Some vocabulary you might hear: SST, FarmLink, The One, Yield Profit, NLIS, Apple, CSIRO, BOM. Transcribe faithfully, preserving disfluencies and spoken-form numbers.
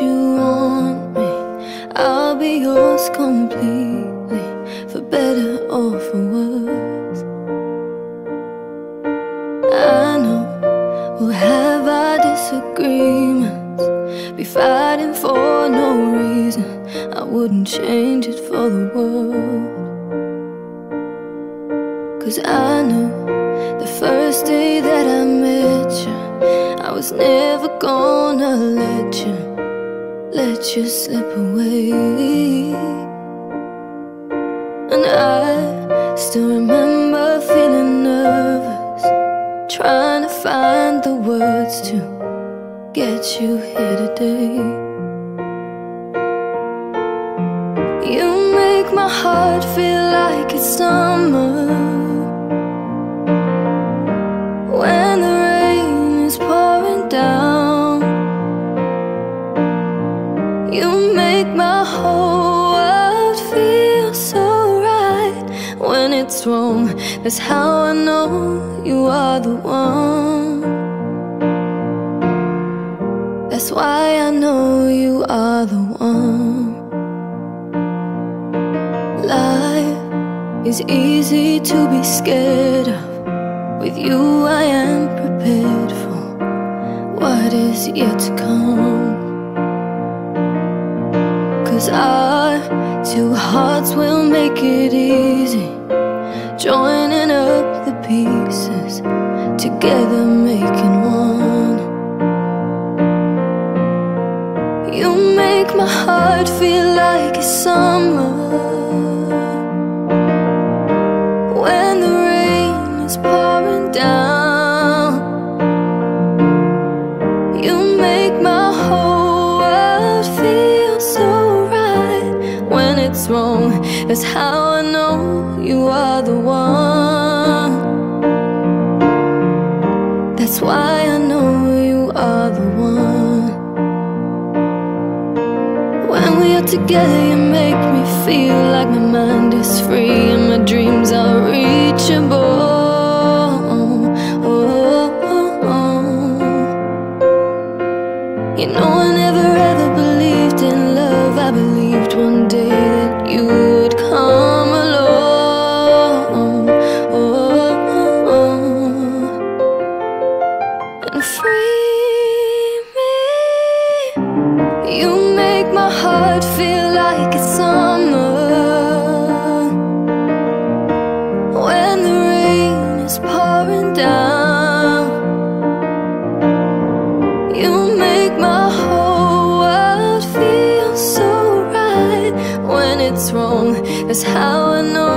you want me, I'll be yours completely, for better or for worse. I know we'll have our disagreements, be fighting for no reason. I wouldn't change it for the world. 'Cause I know the first day that I met you, I was never gonna let you, let you slip away. And I still remember feeling nervous, trying to find the words to get you here today. You make my heart feel like it's summer, when the rain is pouring down. You make my whole world feel so right. When it's wrong, that's how I know you are the one. That's why I know you are the one. Life is easy to be scared of. With you I am prepared for what is yet to come. 'Cause our two hearts will make it easy, joining up the pieces, together making one. You make my heart feel like it's summer, when the rain is pouring down. You make my whole world feel so right. When it's wrong, that's how I know you are the one. That's why I know you are the one. When we are together, you make me feel like my mind is free and my dreams are reachable. You know I never ever believed in love. I believed one day that you would come along, oh, oh, oh, and free me. You make my heart feel like it's summer, when the rain is pouring down. It's wrong, that's how I know.